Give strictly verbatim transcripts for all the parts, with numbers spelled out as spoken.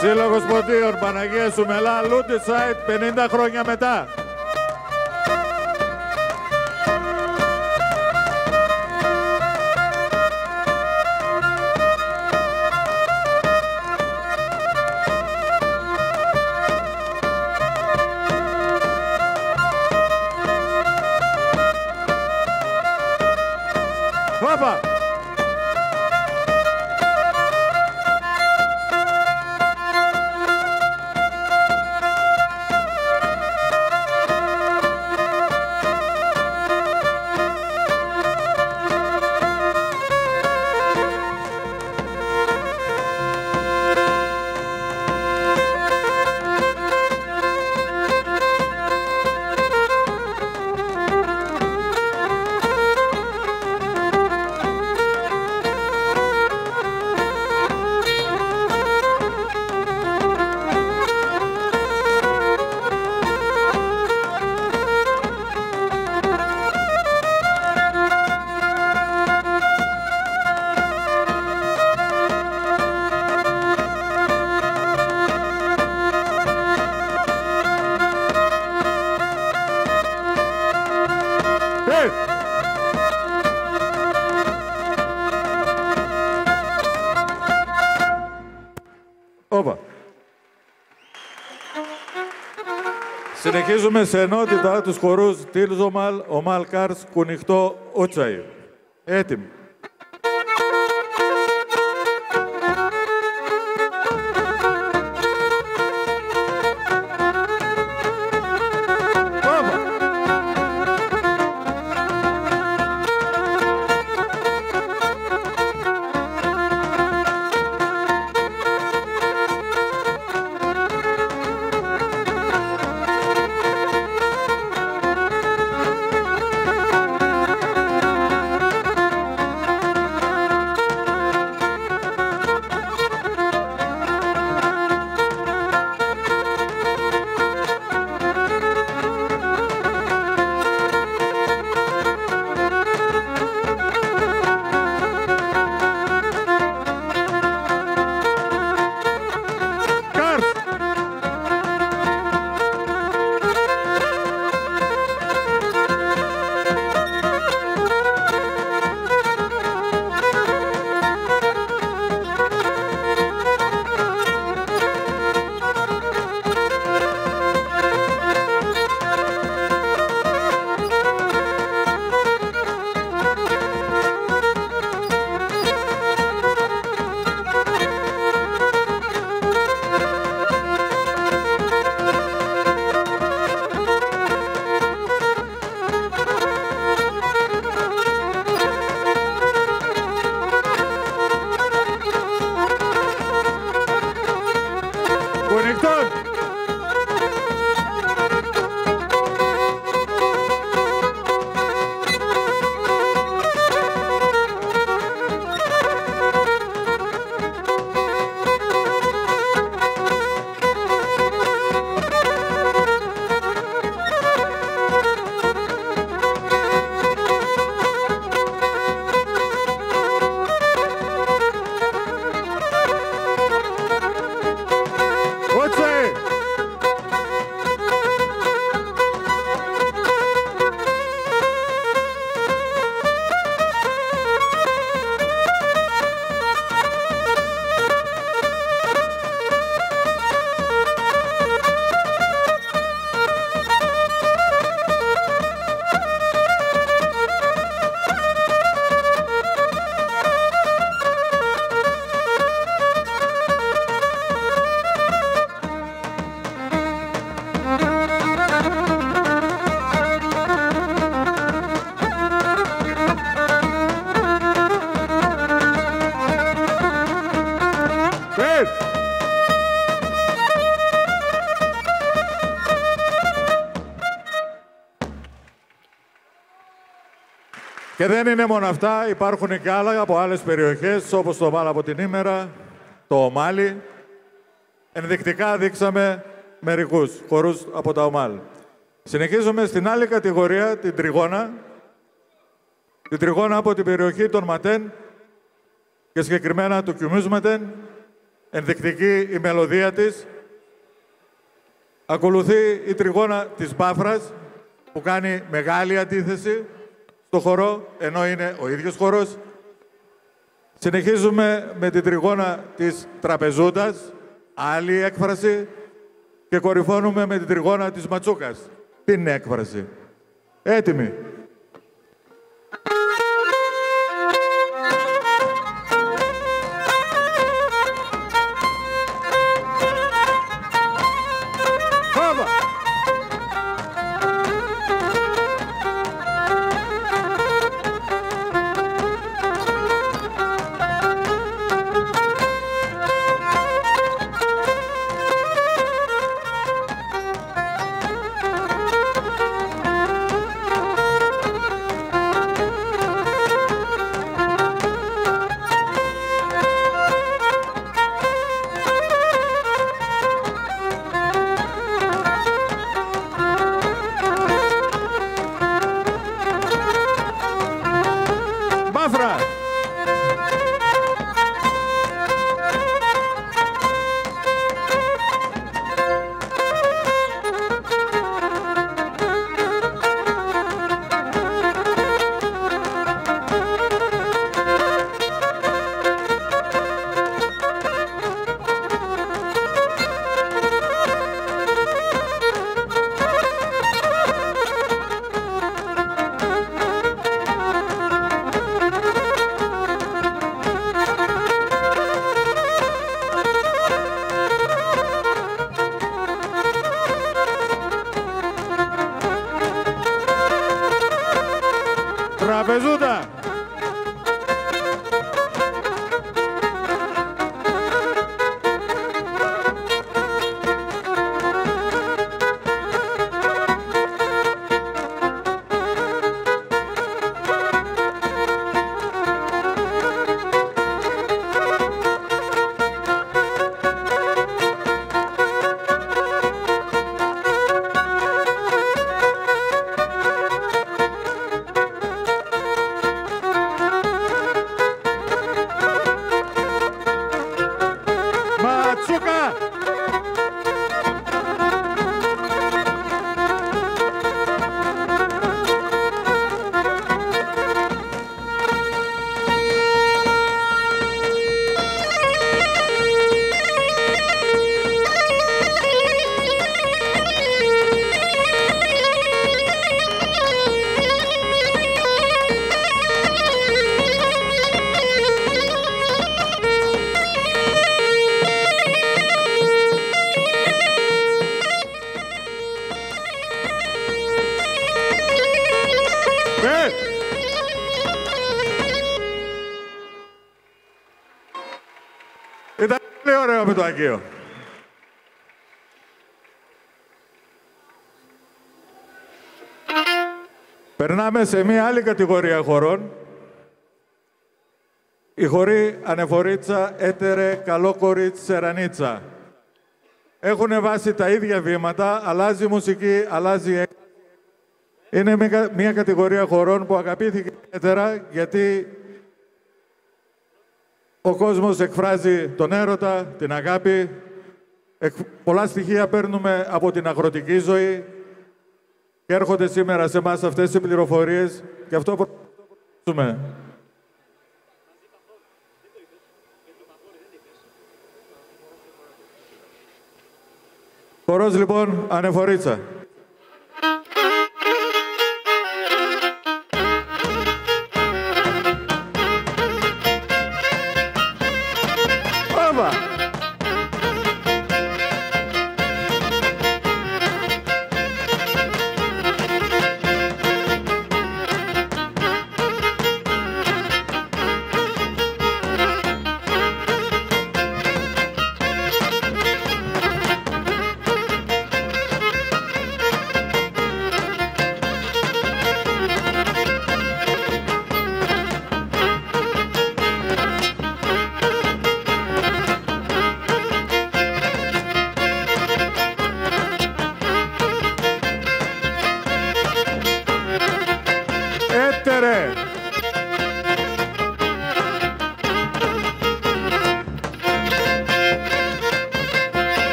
Σύλλογος Ποντίων, Παναγία Σουμελά, Λούντενσχάιντ, πενήντα χρόνια μετά. Συνεχίζουμε σε ενότητα τους χορούς Τίλζο Μαλ, Ομάλ Κάρς, Κουνιχτό, Οτσαϊ. Έτοιμοι. Και δεν είναι μόνο αυτά, υπάρχουν και άλλα από άλλες περιοχές, όπως το Βάλα από την Ήμερα, το Ομάλι. Ενδεικτικά δείξαμε μερικούς χορούς από τα Ομάλ. Συνεχίζουμε στην άλλη κατηγορία, την Τριγώνα. Την Τριγώνα από την περιοχή των Ματέν και συγκεκριμένα του Κιουμούς Ματέν. ενδεικτική η μελωδία της. Ακολουθεί η τριγώνα της Μπάφρας, που κάνει μεγάλη αντίθεση στο χορό, ενώ είναι ο ίδιος χορός. Συνεχίζουμε με την τριγώνα της Τραπεζούντας, άλλη έκφραση, και κορυφώνουμε με την τριγώνα της Ματσούκας, την έκφραση. Έτοιμοι. Αγίο. Περνάμε σε μία άλλη κατηγορία χωρών. Οι χοροί Ανεφορίτσα, Έτερε, Καλόκοριτ, Σερανίτσα. Έχουν βάσει τα ίδια βήματα, αλλάζει η μουσική, αλλάζει η έκφραση. Είναι μία κατηγορία χωρών που αγαπήθηκε ιδιαίτερα γιατί ο κόσμος εκφράζει τον έρωτα, την αγάπη. Εκ... Πολλά στοιχεία παίρνουμε από την αγροτική ζωή και έρχονται σήμερα σε εμάς αυτές οι πληροφορίες και αυτό προσπαθούμε. Χορός λοιπόν Ανεφορίτσα.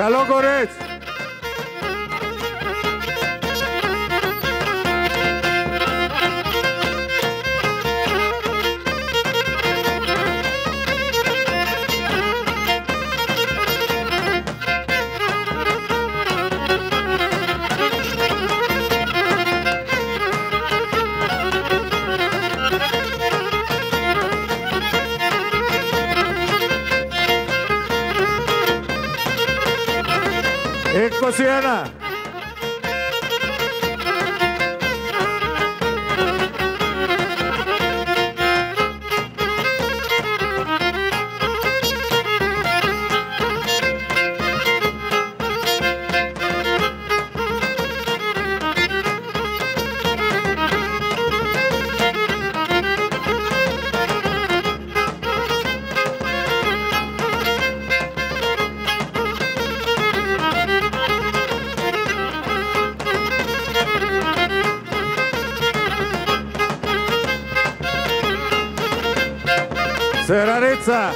Καλόκοριτ! είκοσι ένα. Σερανίτσα!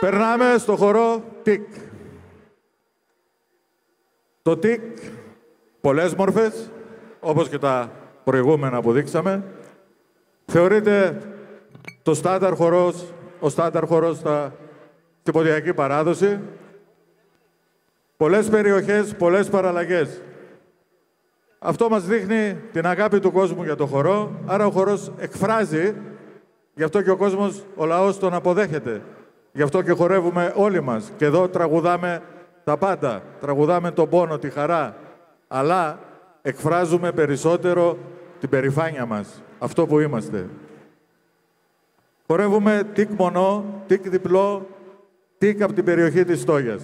Περνάμε στο χορό τικ. Το τικ, πολλές μορφές, όπως και τα προηγούμενα που δείξαμε, θεωρείται το στάνταρ χορός, ο στάνταρ χορός στα τυποδιακή παράδοση. Πολλές περιοχές, πολλές παραλλαγές. Αυτό μας δείχνει την αγάπη του κόσμου για το χορό, άρα ο χορός εκφράζει, γι' αυτό και ο κόσμος, ο λαός τον αποδέχεται. Γι' αυτό και χορεύουμε όλοι μας. Και εδώ τραγουδάμε τα πάντα. Τραγουδάμε τον πόνο, τη χαρά. Αλλά εκφράζουμε περισσότερο την περηφάνεια μας. Αυτό που είμαστε. Χορεύουμε τικ μονό, τικ διπλό, τικ από την περιοχή της Στόγιας.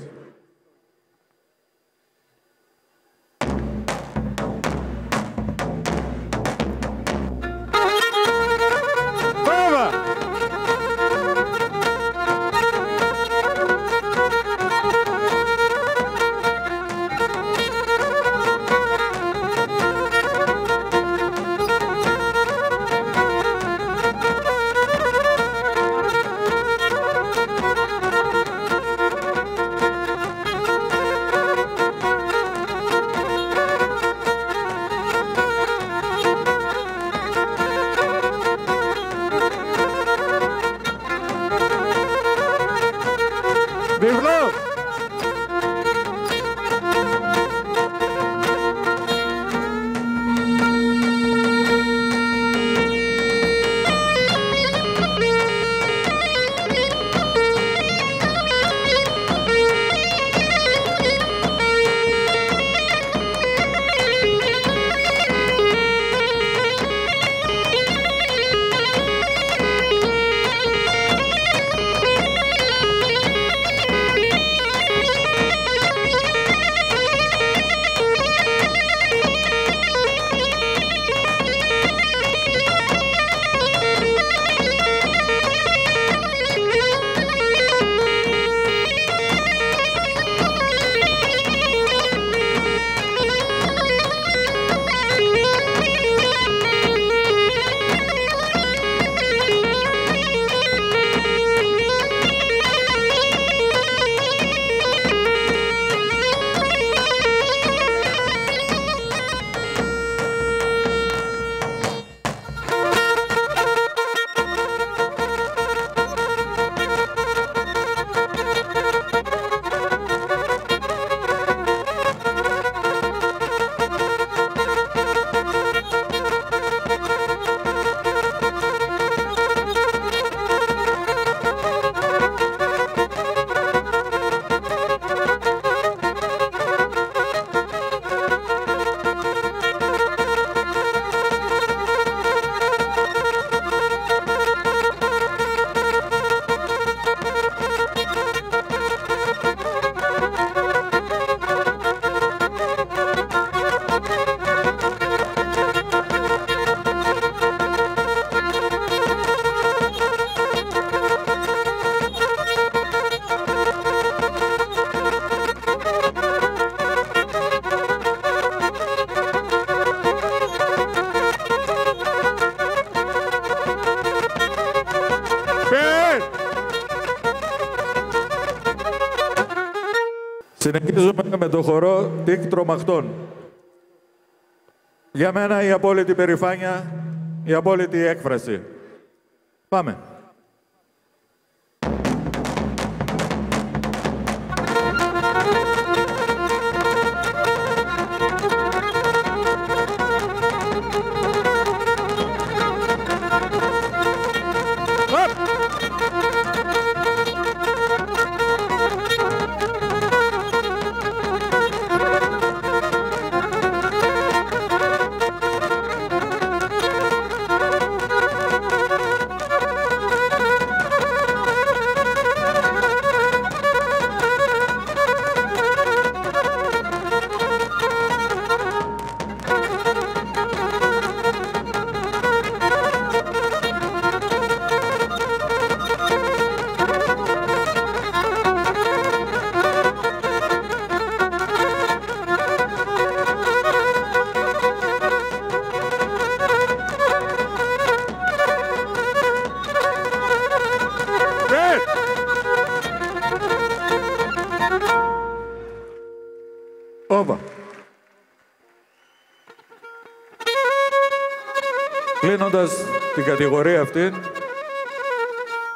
Συνεχίζουμε με το χορό Τικ Τρομαχτών. Για μένα η απόλυτη περηφάνεια, η απόλυτη έκφραση. Πάμε. Την κατηγορία αυτή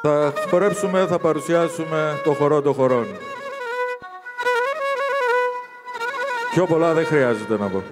θα χορέψουμε, θα παρουσιάσουμε το χορό των χορών. Πιο πολλά δεν χρειάζεται να πω.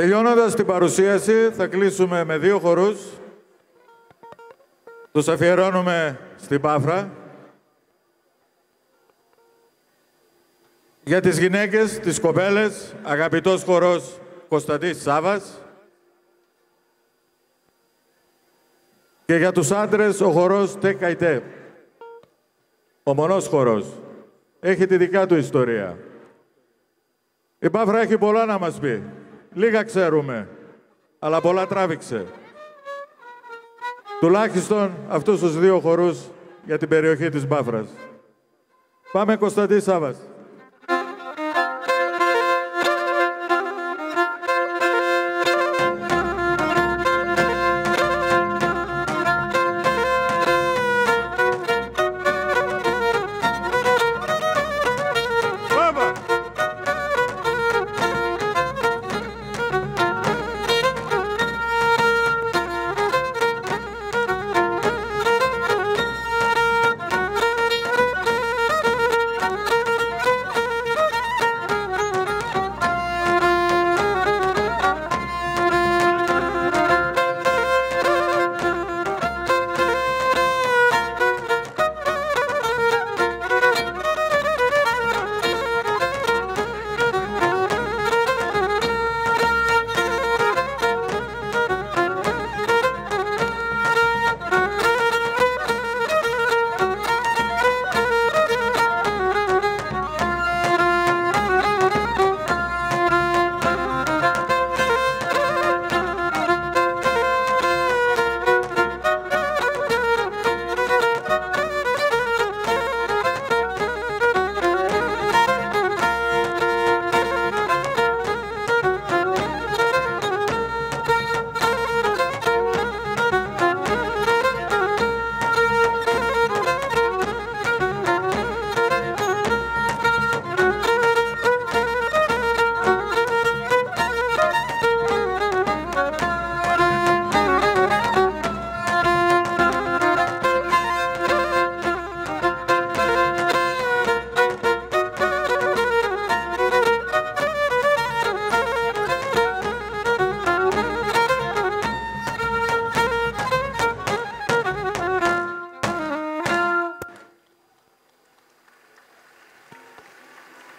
Τελειώνοντας την παρουσίαση, θα κλείσουμε με δύο χορούς. Τους αφιερώνουμε στην Πάφρα. Για τις γυναίκες, τις κοπέλες, αγαπητός χορός Κωνσταντής Σάββας. Και για τους άντρες, ο χορός Τεκαϊτέ. Ο μονός χορός. Έχει τη δικά του ιστορία. Η Πάφρα έχει πολλά να μας πει. Λίγα ξέρουμε, αλλά πολλά τράβηξε. Τουλάχιστον αυτούς τους δύο χορούς για την περιοχή της Μπάφρας. Πάμε Κωνσταντή Σάββας.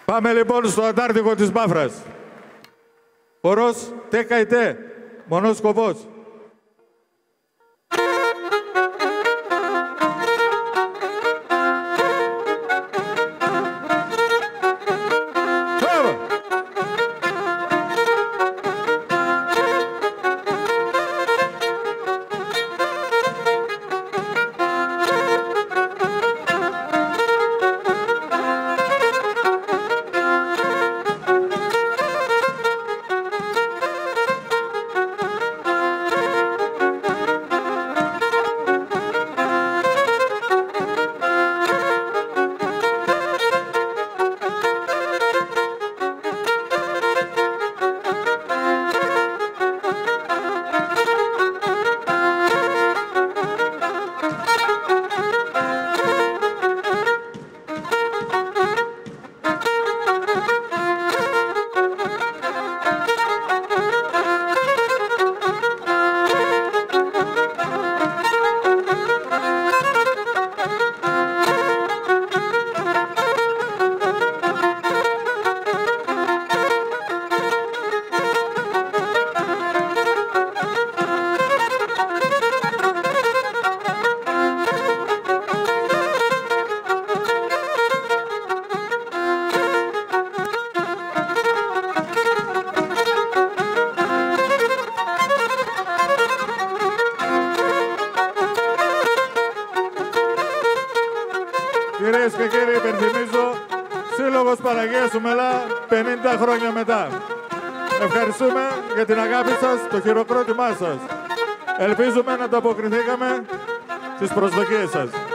Πάμε λοιπόν στο Αντάρτικο της Μπάφρας. Χορός Τεκαϊτέ, μονός σκοπός. Χρόνια μετά. Ευχαριστούμε για την αγάπη σας, το χειροκρότημά σας. Ελπίζουμε να ανταποκριθήκαμε στις προσδοκίες σας.